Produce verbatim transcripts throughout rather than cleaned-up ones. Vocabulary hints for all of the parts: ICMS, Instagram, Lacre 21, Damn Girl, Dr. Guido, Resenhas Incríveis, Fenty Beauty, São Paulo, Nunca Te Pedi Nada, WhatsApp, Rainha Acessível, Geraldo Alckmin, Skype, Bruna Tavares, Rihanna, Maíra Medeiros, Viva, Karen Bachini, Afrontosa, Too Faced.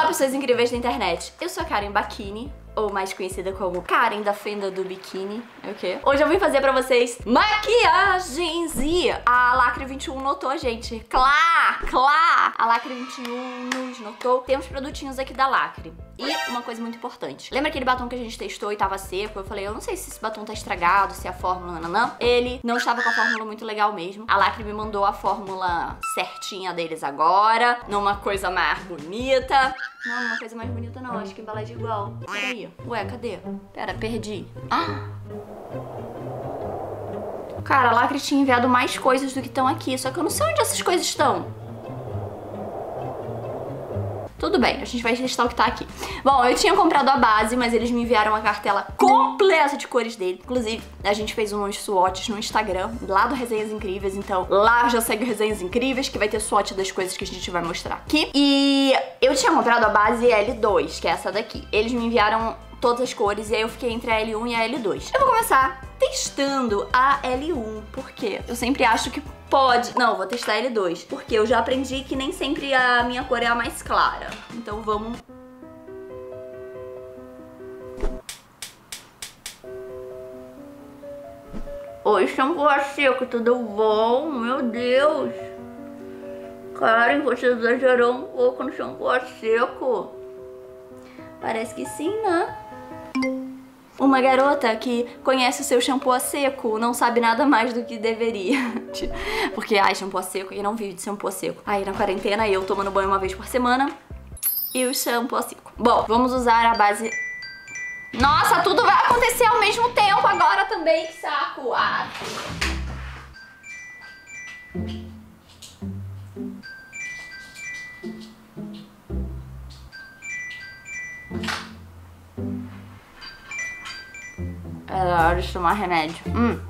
Olá, pessoas incríveis da internet. Eu sou a Karen Bachini, ou mais conhecida como Karen da Fenda do Biquíni. É o quê? Hoje eu vim fazer pra vocês maquiagens e a Lacre vinte e um notou, gente. Clá, clá! A Lacre vinte e um nos notou. Temos produtinhos aqui da Lacre. E uma coisa muito importante. Lembra aquele batom que a gente testou e tava seco? Eu falei, eu não sei se esse batom tá estragado, se a fórmula... Nananã. Ele não estava com a fórmula muito legal mesmo. A Lacre me mandou a fórmula certinha deles agora. Numa coisa mais bonita. Não, numa coisa mais bonita não. Acho que embalagem é igual. Peraí. Ué, cadê? Pera, perdi. Ah! Cara, a Lacre tinha enviado mais coisas do que estão aqui. Só que eu não sei onde essas coisas estão. Tudo bem, a gente vai testar o que tá aqui. Bom, eu tinha comprado a base, mas eles me enviaram a cartela completa de cores dele. Inclusive, a gente fez uns swatches no Instagram, lá do Resenhas Incríveis. Então, lá já segue o Resenhas Incríveis, que vai ter swatch das coisas que a gente vai mostrar aqui. E eu tinha comprado a base L dois, que é essa daqui. Eles me enviaram todas as cores e aí eu fiquei entre a L um e a L dois. Eu vou começar testando a L um, porque eu sempre acho que... Pode. Não, vou testar a L dois. Porque eu já aprendi que nem sempre a minha cor é a mais clara. Então vamos... Oi, shampoo seco, tudo bom? Meu Deus! Karen, você exagerou um pouco no shampoo seco. Parece que sim, né? Uma garota que conhece o seu shampoo a seco não sabe nada mais do que deveria. Porque, ai, shampoo a seco, e não vive de shampoo a seco. Aí, na quarentena, eu tomando banho uma vez por semana e o shampoo a seco. Bom, vamos usar a base... Nossa, tudo vai acontecer ao mesmo tempo agora também, que saco! Ah. É hora de tomar remédio. Hum.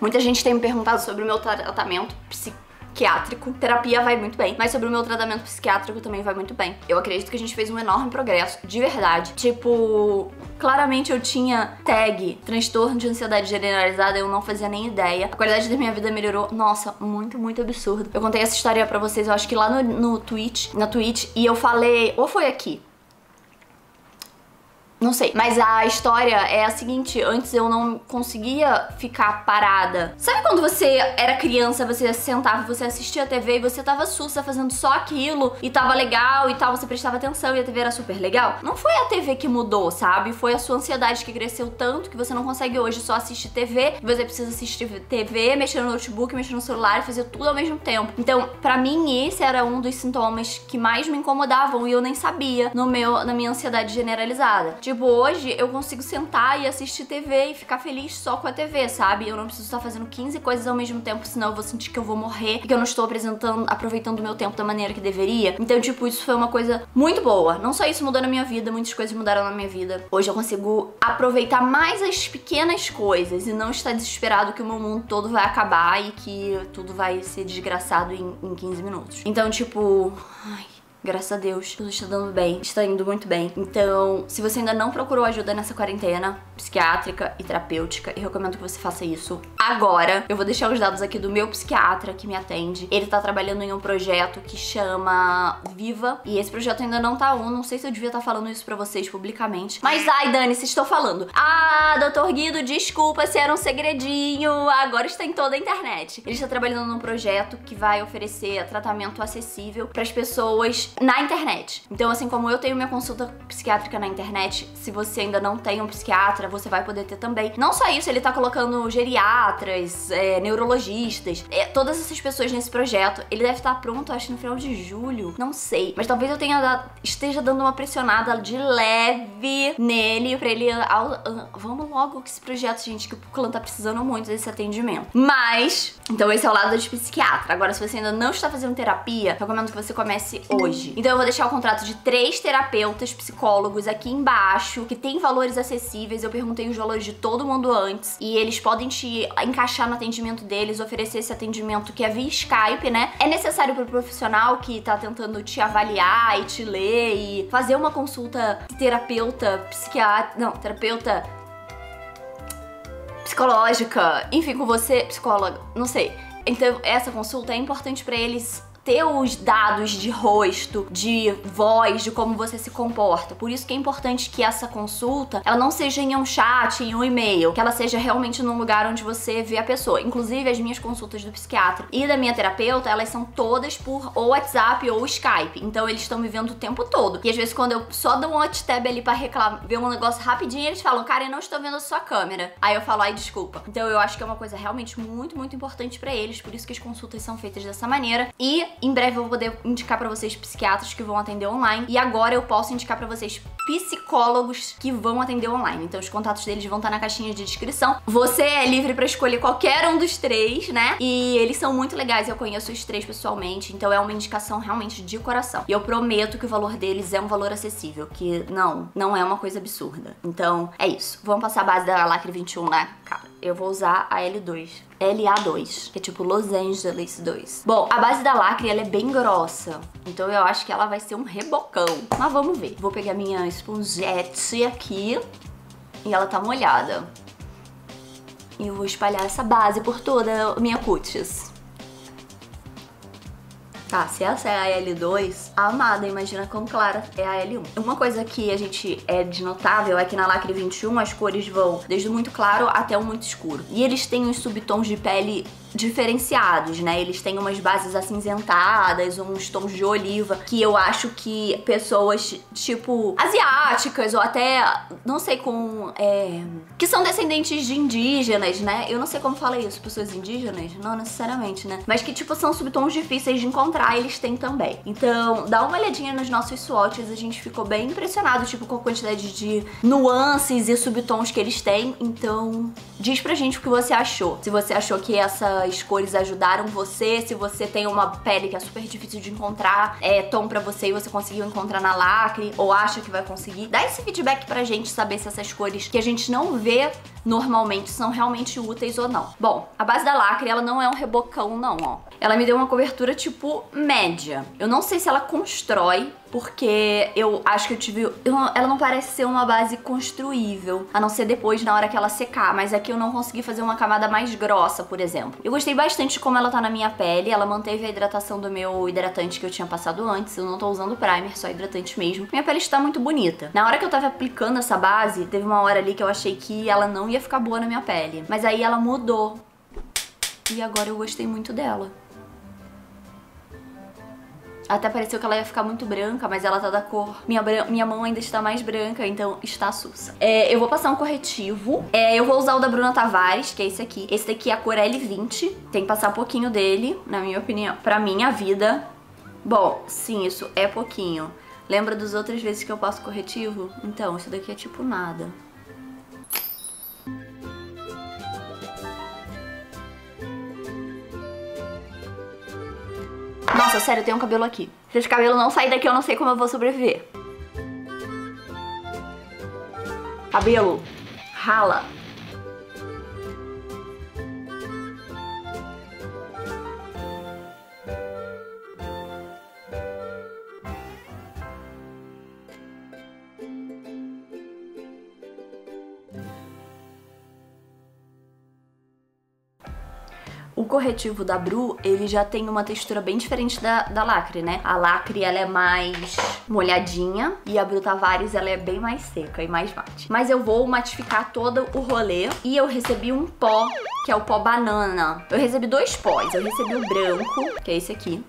Muita gente tem me perguntado sobre o meu tratamento psiquiátrico. Terapia vai muito bem, mas sobre o meu tratamento psiquiátrico também vai muito bem. Eu acredito que a gente fez um enorme progresso, de verdade. Tipo, claramente eu tinha tag, transtorno de ansiedade generalizada, eu não fazia nem ideia. A qualidade da minha vida melhorou, nossa, muito, muito absurdo. Eu contei essa história pra vocês, eu acho que lá no, no Twitch, na Twitch, e eu falei, ou foi aqui? Não sei, mas a história é a seguinte, antes eu não conseguia ficar parada. Sabe quando você era criança, você sentava, você assistia a T V e você tava sussa fazendo só aquilo e tava legal e tal, você prestava atenção e a T V era super legal? Não foi a T V que mudou, sabe? Foi a sua ansiedade que cresceu tanto que você não consegue hoje só assistir T V, você precisa assistir T V, mexer no notebook, mexer no celular e fazer tudo ao mesmo tempo. Então, pra mim, esse era um dos sintomas que mais me incomodavam e eu nem sabia no meu, na minha ansiedade generalizada. Tipo, hoje eu consigo sentar e assistir T V e ficar feliz só com a T V, sabe? Eu não preciso estar fazendo quinze coisas ao mesmo tempo, senão eu vou sentir que eu vou morrer e que eu não estou apresentando, aproveitando o meu tempo da maneira que deveria. Então, tipo, isso foi uma coisa muito boa. Não só isso mudou na minha vida, muitas coisas mudaram na minha vida. Hoje eu consigo aproveitar mais as pequenas coisas e não estar desesperado que o meu mundo todo vai acabar e que tudo vai ser desgraçado em, em quinze minutos. Então, tipo... Ai... Graças a Deus, tudo está dando bem, está indo muito bem. Então, se você ainda não procurou ajuda nessa quarentena psiquiátrica e terapêutica, eu recomendo que você faça isso agora. Eu vou deixar os dados aqui do meu psiquiatra que me atende. Ele tá trabalhando em um projeto que chama Viva. E esse projeto ainda não tá on, não sei se eu devia estar falando isso pra vocês publicamente. Mas, ai, Dani, se estou falando. Ah, doutor Guido, desculpa se era um segredinho. Agora está em toda a internet. Ele está trabalhando num projeto que vai oferecer tratamento acessível pras pessoas na internet. Então, assim como eu tenho minha consulta psiquiátrica na internet, se você ainda não tem um psiquiatra, você vai poder ter também. Não só isso, ele tá colocando geriatras, é, neurologistas, é, todas essas pessoas nesse projeto. Ele deve estar pronto, acho, no final de julho. Não sei. Mas talvez eu tenha dado, esteja dando uma pressionada de leve nele, pra ele... Vamos logo com esse projeto, gente, que o clã tá precisando muito desse atendimento. Mas... Então, esse é o lado de psiquiatra. Agora, se você ainda não está fazendo terapia, recomendo que você comece hoje. Então eu vou deixar o contrato de três terapeutas, psicólogos aqui embaixo, que tem valores acessíveis. Eu perguntei os valores de todo mundo antes e eles podem te encaixar no atendimento deles, oferecer esse atendimento que é via Skype, né? É necessário pro profissional que tá tentando te avaliar e te ler e fazer uma consulta terapeuta, psiquiatra... Não, terapeuta... Psicológica, enfim, com você, psicóloga, não sei. Então essa consulta é importante pra eles ter os dados de rosto, de voz, de como você se comporta. Por isso que é importante que essa consulta, ela não seja em um chat, em um e-mail, que ela seja realmente num lugar onde você vê a pessoa. Inclusive, as minhas consultas do psiquiatra e da minha terapeuta, elas são todas por ou WhatsApp ou Skype. Então, eles estão me vendo o tempo todo. E às vezes, quando eu só dou um hot tab ali pra reclamar, ver um negócio rapidinho, eles falam, cara, eu não estou vendo a sua câmera. Aí eu falo, ai, desculpa. Então, eu acho que é uma coisa realmente muito, muito importante pra eles. Por isso que as consultas são feitas dessa maneira. E em breve eu vou poder indicar pra vocês psiquiatras que vão atender online. E agora eu posso indicar pra vocês psicólogos que vão atender online. Então os contatos deles vão estar na caixinha de descrição. Você é livre pra escolher qualquer um dos três, né? E eles são muito legais, eu conheço os três pessoalmente. Então é uma indicação realmente de coração. E eu prometo que o valor deles é um valor acessível. Que não, não é uma coisa absurda. Então é isso. Vamos passar a base da Lacre vinte e um, né? Cara, eu vou usar a L dois. L A dois, que é tipo Los Angeles dois. Bom, a base da Lacre, ela é bem grossa, então eu acho que ela vai ser um rebocão. Mas vamos ver. Vou pegar minha esponjete aqui, e ela tá molhada. E eu vou espalhar essa base por toda a minha cutis. Tá, se essa é a L dois, a amada, imagina quão clara é a L um. Uma coisa que a gente é de notável é que na Lacre vinte e um as cores vão desde o muito claro até o muito escuro. E eles têm uns subtons de pele diferenciados, né? Eles têm umas bases acinzentadas, uns tons de oliva, que eu acho que pessoas, tipo, asiáticas ou até, não sei, com... É, que são descendentes de indígenas, né? Eu não sei como fala isso, pessoas indígenas? Não necessariamente, né? Mas que, tipo, são subtons difíceis de encontrar, eles têm também. Então, dá uma olhadinha nos nossos swatches, a gente ficou bem impressionado, tipo, com a quantidade de nuances e subtons que eles têm. Então, diz pra gente o que você achou. Se você achou que essa as cores ajudaram você, se você tem uma pele que é super difícil de encontrar é, tom pra você e você conseguiu encontrar na Lacre, ou acha que vai conseguir, dá esse feedback pra gente saber se essas cores que a gente não vê normalmente são realmente úteis ou não. Bom, a base da Lacre, ela não é um rebocão não, ó. Ela me deu uma cobertura tipo média. Eu não sei se ela constrói, porque eu acho que eu tive... Eu, ela não parece ser uma base construível, a não ser depois, na hora que ela secar. Mas aqui eu não consegui fazer uma camada mais grossa, por exemplo. Eu gostei bastante de como ela tá na minha pele. Ela manteve a hidratação do meu hidratante que eu tinha passado antes. Eu não tô usando primer, só hidratante mesmo. Minha pele está muito bonita. Na hora que eu tava aplicando essa base, teve uma hora ali que eu achei que ela não ia ficar boa na minha pele. Mas aí ela mudou. E agora eu gostei muito dela. Até pareceu que ela ia ficar muito branca, mas ela tá da cor... Minha, minha mão ainda está mais branca, então está sussa. É, eu vou passar um corretivo. É, eu vou usar o da Bruna Tavares, que é esse aqui. Esse daqui é a cor L vinte. Tem que passar um pouquinho dele, na minha opinião, pra minha vida. Bom, sim, isso é pouquinho. Lembra das outras vezes que eu passo corretivo? Então, isso daqui é tipo nada. Nossa, sério, eu tenho um cabelo aqui. Se esse cabelo não sair daqui, eu não sei como eu vou sobreviver. Cabelo, rala. O corretivo da Bru, ele já tem uma textura bem diferente da, da Lacre, né? A Lacre, ela é mais molhadinha e a Bru Tavares, ela é bem mais seca e mais mate. Mas eu vou matificar todo o rolê e eu recebi um pó, que é o pó banana. Eu recebi dois pós. Eu recebi o branco, que é esse aqui,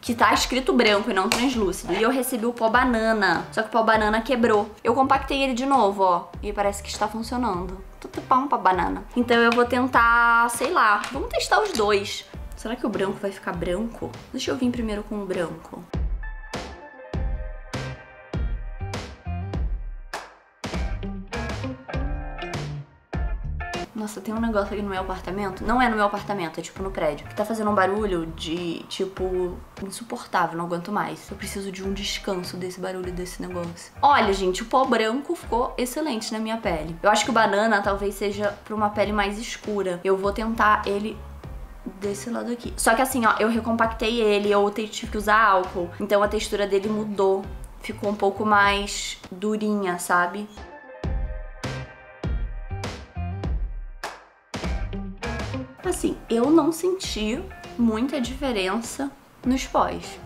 que tá escrito branco e não translúcido. E eu recebi o pó banana, só que o pó banana quebrou. Eu compactei ele de novo, ó, e parece que está funcionando. Tudo pão pra banana. Então eu vou tentar, sei lá, vamos testar os dois. Será que o branco vai ficar branco? Deixa eu vir primeiro com o branco. Nossa, tem um negócio aqui no meu apartamento. Não é no meu apartamento, é tipo no prédio. Que tá fazendo um barulho de, tipo, insuportável, não aguento mais. Eu preciso de um descanso desse barulho, desse negócio. Olha, gente, o pó branco ficou excelente na minha pele. Eu acho que o banana talvez seja pra uma pele mais escura. Eu vou tentar ele desse lado aqui. Só que assim, ó, eu recompactei ele, eu tive que usar álcool. Então a textura dele mudou. Ficou um pouco mais durinha, sabe? Assim, eu eu não senti muita diferença nos pós.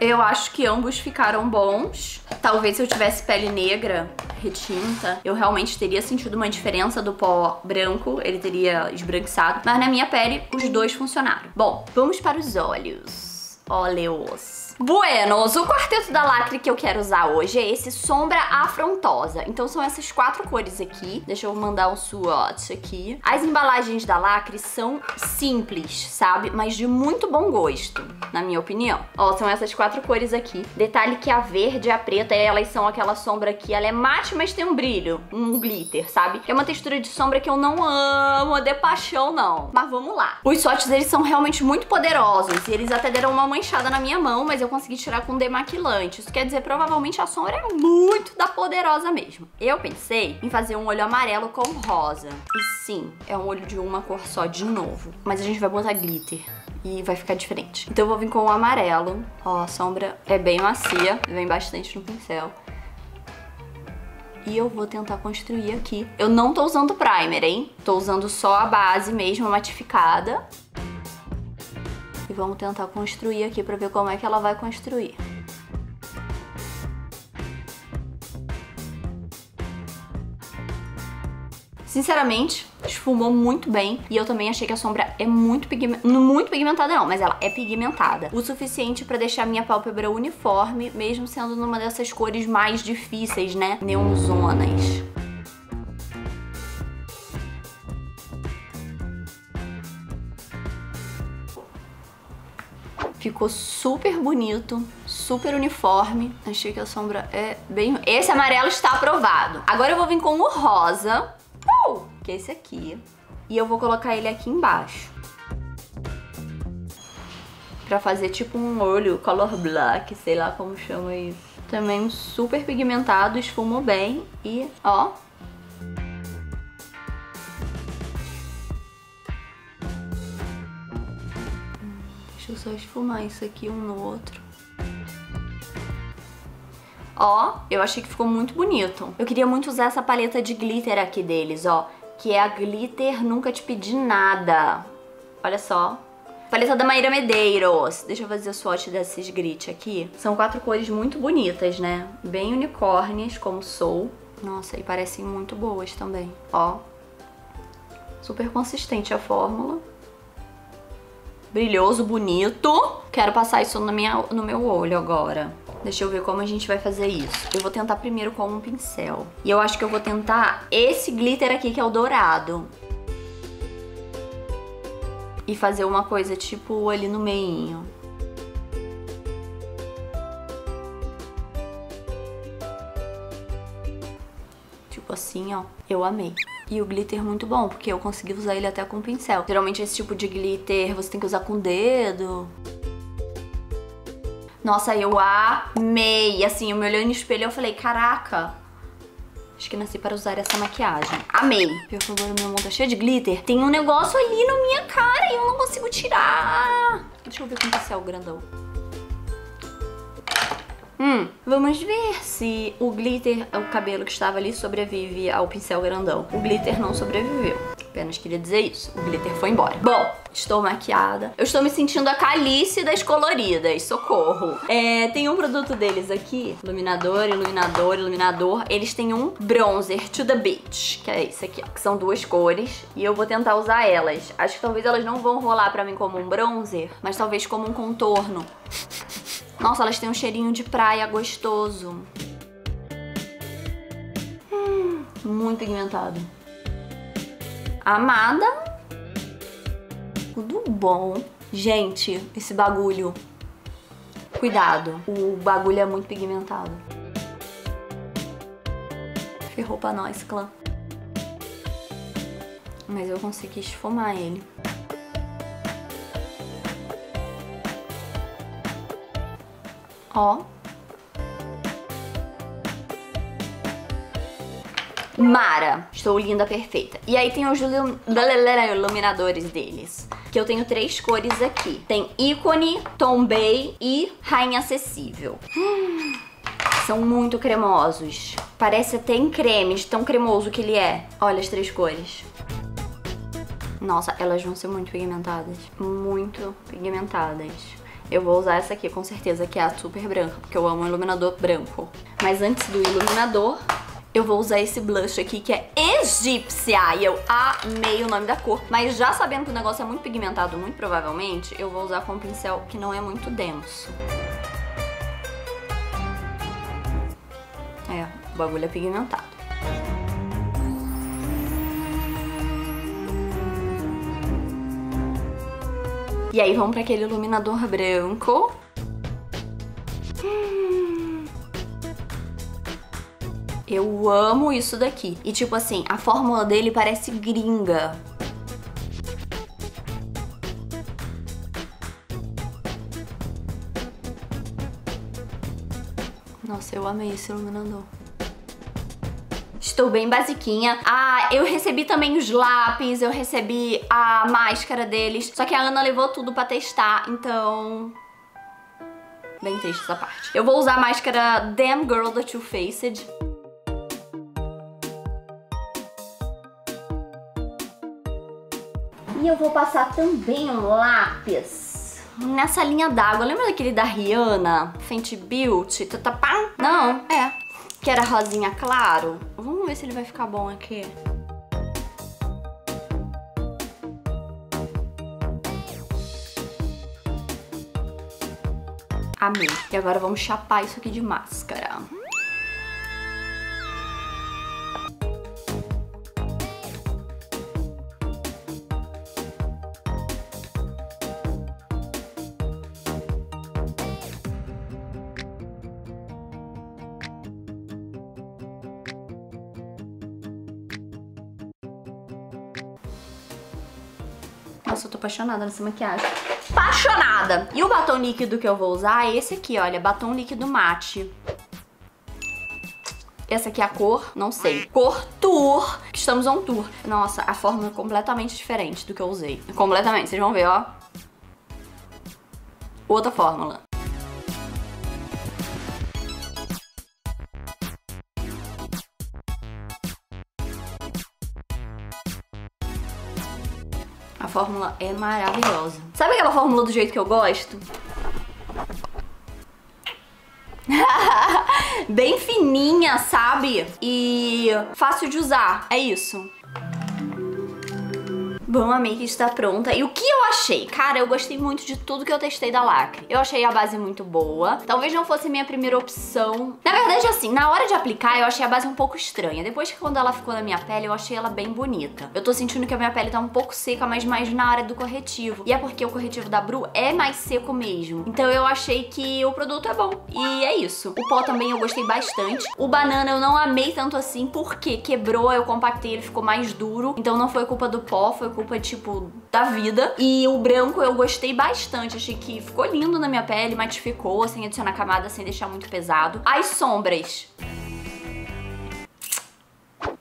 Eu acho que ambos ficaram bons. Talvez se eu tivesse pele negra, retinta, eu realmente teria sentido uma diferença do pó branco, ele teria esbranquiçado. Mas na minha pele, os dois funcionaram. Bom, vamos para os olhos. Óleos. Buenos, o quarteto da Lacre que eu quero usar hoje é esse sombra afrontosa. Então são essas quatro cores aqui. Deixa eu mandar um swatch aqui. As embalagens da Lacre são simples, sabe? Mas de muito bom gosto, na minha opinião. Ó, são essas quatro cores aqui. Detalhe que a verde e a preta, elas são aquela sombra que ela é mate, mas tem um brilho, um glitter, sabe? É uma textura de sombra que eu não amo, de paixão não. Mas vamos lá. Os swatches, eles são realmente muito poderosos. E eles até deram uma manchada na minha mão, mas eu consegui tirar com demaquilante. Isso quer dizer, provavelmente a sombra é muito da poderosa mesmo. Eu pensei em fazer um olho amarelo com rosa. E sim, é um olho de uma cor só de novo. Mas a gente vai botar glitter e vai ficar diferente. Então eu vou vir com o amarelo. Ó, a sombra é bem macia, vem bastante no pincel. E eu vou tentar construir aqui. Eu não tô usando primer, hein? Tô usando só a base mesmo, matificada. E vamos tentar construir aqui pra ver como é que ela vai construir. Sinceramente, esfumou muito bem. E eu também achei que a sombra é muito pigmentada. Muito pigmentada não, mas ela é pigmentada. O suficiente pra deixar minha pálpebra uniforme, mesmo sendo numa dessas cores mais difíceis, né? Neonzonas. Ficou super bonito, super uniforme. Achei que a sombra é bem... Esse amarelo está aprovado. Agora eu vou vir com o rosa, que é esse aqui, e eu vou colocar ele aqui embaixo pra fazer tipo um olho color black, sei lá como chama isso. Também super pigmentado, esfumou bem e ó. Deixa eu só esfumar isso aqui um no outro. Ó, eu achei que ficou muito bonito. Eu queria muito usar essa paleta de glitter aqui deles, ó, que é a Glitter Nunca Te Pedi Nada. Olha só. Paleta da Maíra Medeiros. Deixa eu fazer o swatch desses grits aqui. São quatro cores muito bonitas, né? Bem unicórnias, como sou. Nossa, e parecem muito boas também. Ó. Super consistente a fórmula. Brilhoso, bonito. Quero passar isso na minha, no meu olho agora. Deixa eu ver como a gente vai fazer isso. Eu vou tentar primeiro com um pincel. E eu acho que eu vou tentar esse glitter aqui, que é o dourado. E fazer uma coisa tipo ali no meinho. Tipo assim, ó. Eu amei. E o glitter muito bom, porque eu consegui usar ele até com pincel. Geralmente esse tipo de glitter você tem que usar com o dedo. Nossa, eu amei, assim, eu me olhei no espelho e eu falei, caraca, acho que nasci para usar essa maquiagem. Amei. Por favor, meu mão tá cheio de glitter. Tem um negócio ali na minha cara e eu não consigo tirar. Deixa eu ver com o pincel grandão. Hum, vamos ver se o glitter, o cabelo que estava ali, sobrevive ao pincel grandão. O glitter não sobreviveu. Apenas queria dizer isso, o glitter foi embora. Bom, estou maquiada. Eu estou me sentindo a Calice das coloridas, socorro. É, tem um produto deles aqui, iluminador, iluminador, iluminador. Eles têm um bronzer to the beach, que é esse aqui, ó, que são duas cores. E eu vou tentar usar elas. Acho que talvez elas não vão rolar pra mim como um bronzer, mas talvez como um contorno. Nossa, elas têm um cheirinho de praia gostoso. Hum, muito pigmentado. Amada. Tudo bom. Gente, esse bagulho. Cuidado. O bagulho é muito pigmentado. Ferrou pra nós, clã. Mas eu consegui esfumar ele. Ó. Mara, estou linda, perfeita. E aí tem os iluminadores deles, que eu tenho três cores aqui. Tem ícone, tombei e rainha acessível. Hum, São muito cremosos. Parece até em cremes, tão cremoso que ele é. Olha as três cores. Nossa, elas vão ser muito pigmentadas. Muito pigmentadas. Eu vou usar essa aqui, com certeza, que é a super branca, porque eu amo um iluminador branco. Mas antes do iluminador, eu vou usar esse blush aqui, que é egípcia. E eu amei o nome da cor. Mas já sabendo que o negócio é muito pigmentado, muito provavelmente, eu vou usar com um pincel que não é muito denso. É, o bagulho é pigmentado. E aí vamos pra aquele iluminador branco. Hum. Eu amo isso daqui. E tipo assim, a fórmula dele parece gringa. Nossa, eu amei esse iluminador. Estou bem basiquinha. Ah, eu recebi também os lápis, eu recebi a máscara deles. Só que a Ana levou tudo pra testar, então... Bem triste essa parte. Eu vou usar a máscara Damn Girl da Too Faced. E eu vou passar também um lápis nessa linha d'água. Lembra daquele da Rihanna? Fenty Beauty? Tutapá? Não, é. Que era rosinha claro. Vamos ver se ele vai ficar bom aqui. Amei. E agora vamos chapar isso aqui de máscara. Nossa, eu tô apaixonada nessa maquiagem. Apaixonada! E o batom líquido que eu vou usar é esse aqui, olha. Batom líquido mate. Essa aqui é a cor, não sei. Cor Tour. Estamos on tour. Nossa, a fórmula é completamente diferente do que eu usei. Completamente, vocês vão ver, ó. Outra fórmula. A fórmula é maravilhosa. Sabe aquela fórmula do jeito que eu gosto? Bem fininha, sabe? E fácil de usar, é isso. Bom, a make está pronta. E o que eu achei? Cara, eu gostei muito de tudo que eu testei da Lacre. Eu achei a base muito boa. Talvez não fosse minha primeira opção. Na verdade, assim, na hora de aplicar, eu achei a base um pouco estranha. Depois que quando ela ficou na minha pele, eu achei ela bem bonita. Eu tô sentindo que a minha pele tá um pouco seca, mas mais na área do corretivo. E é porque o corretivo da Bru é mais seco mesmo. Então eu achei que o produto é bom. E é isso. O pó também eu gostei bastante. O banana eu não amei tanto assim, porque quebrou, eu compactei, ele ficou mais duro. Então não foi culpa do pó, foi culpa Culpa, tipo, da vida. E o branco eu gostei bastante. Achei que ficou lindo na minha pele, matificou, sem adicionar camada, sem deixar muito pesado. As sombras.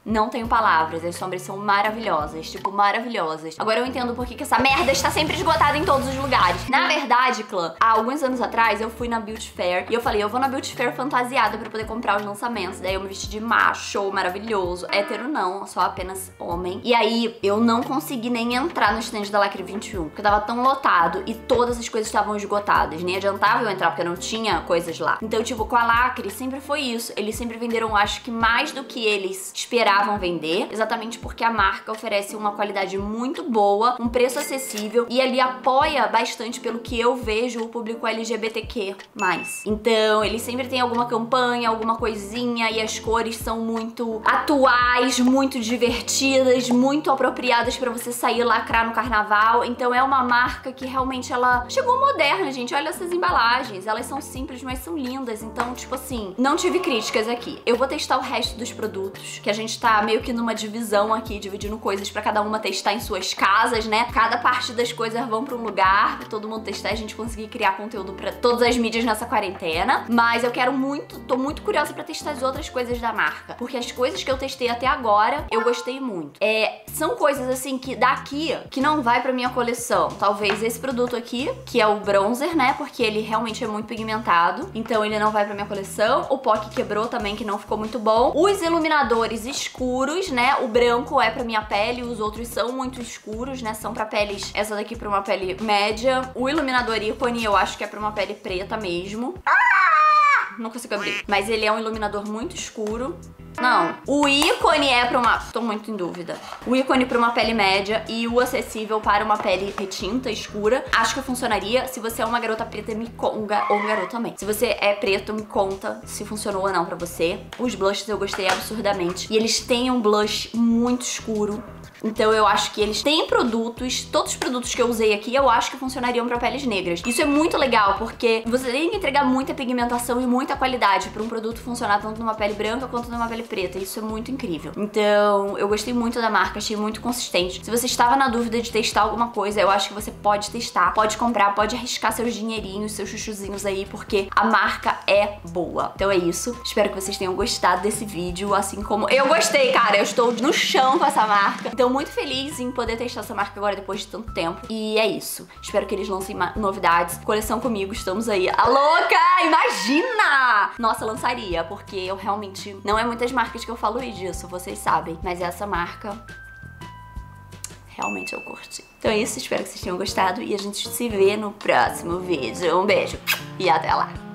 Não tenho palavras, as sombras são maravilhosas, tipo, maravilhosas. Agora eu entendo por que que essa merda está sempre esgotada em todos os lugares. Na verdade, clã, há alguns anos atrás eu fui na Beauty Fair e eu falei, eu vou na Beauty Fair fantasiada pra poder comprar os lançamentos. Daí eu me vesti de macho, maravilhoso, hétero não, só apenas homem. E aí eu não consegui nem entrar no stand da Lacre vinte e um, porque tava tão lotado e todas as coisas estavam esgotadas. Nem adiantava eu entrar, porque não tinha coisas lá. Então, tipo, com a Lacre sempre foi isso. Eles sempre venderam, acho que mais do que eles esperavam vão vender, exatamente porque a marca oferece uma qualidade muito boa, um preço acessível e ali apoia bastante, pelo que eu vejo, o público L G B T Q mais. Então, eles sempre têm alguma campanha, alguma coisinha, e as cores são muito atuais, muito divertidas, muito apropriadas pra você sair lacrar no carnaval. Então é uma marca que realmente ela chegou moderna, gente. Olha essas embalagens, elas são simples, mas são lindas. Então, tipo assim, não tive críticas aqui. Eu vou testar o resto dos produtos que a gente tá meio que numa divisão aqui, dividindo coisas pra cada uma testar em suas casas, né? Cada parte das coisas vão pra um lugar pra todo mundo testar e a gente conseguir criar conteúdo pra todas as mídias nessa quarentena. Mas eu quero muito, tô muito curiosa pra testar as outras coisas da marca, porque as coisas que eu testei até agora, eu gostei muito. É, são coisas assim que daqui, que não vai pra minha coleção. Talvez esse produto aqui, que é o bronzer, né? Porque ele realmente é muito pigmentado, então ele não vai pra minha coleção. O pó que quebrou também, que não ficou muito bom. Os iluminadores escuros, né? O branco é pra minha pele, os outros são muito escuros, né? São pra peles... Essa daqui pra uma pele média. O iluminador ícone eu acho que é pra uma pele preta mesmo. Ah! Não consigo abrir. Mas ele é um iluminador muito escuro. Não, o ícone é pra uma... Tô muito em dúvida. O ícone pra uma pele média e o acessível para uma pele retinta, escura. Acho que funcionaria. Se você é uma garota preta, me conta. Ou um garoto também. Se você é preto, me conta se funcionou ou não pra você. Os blushes eu gostei absurdamente. E eles têm um blush muito escuro. Então eu acho que eles têm produtos, todos os produtos que eu usei aqui, eu acho que funcionariam pra peles negras. Isso é muito legal, porque você tem que entregar muita pigmentação e muita qualidade pra um produto funcionar tanto numa pele branca quanto numa pele preta. Isso é muito incrível. Então eu gostei muito da marca, achei muito consistente. Se você estava na dúvida de testar alguma coisa, eu acho que você pode testar, pode comprar, pode arriscar seus dinheirinhos, seus chuchuzinhos aí, porque a marca é boa. Então é isso, espero que vocês tenham gostado desse vídeo, assim como eu gostei, cara. Eu estou no chão com essa marca, então muito feliz em poder testar essa marca agora depois de tanto tempo. E é isso. Espero que eles lancem novidades. Coleção comigo, estamos aí. A louca! Imagina! Nossa, lançaria, porque eu realmente... Não é muitas marcas que eu falo disso, vocês sabem. Mas essa marca... Realmente eu curti. Então é isso, espero que vocês tenham gostado. E a gente se vê no próximo vídeo. Um beijo e até lá!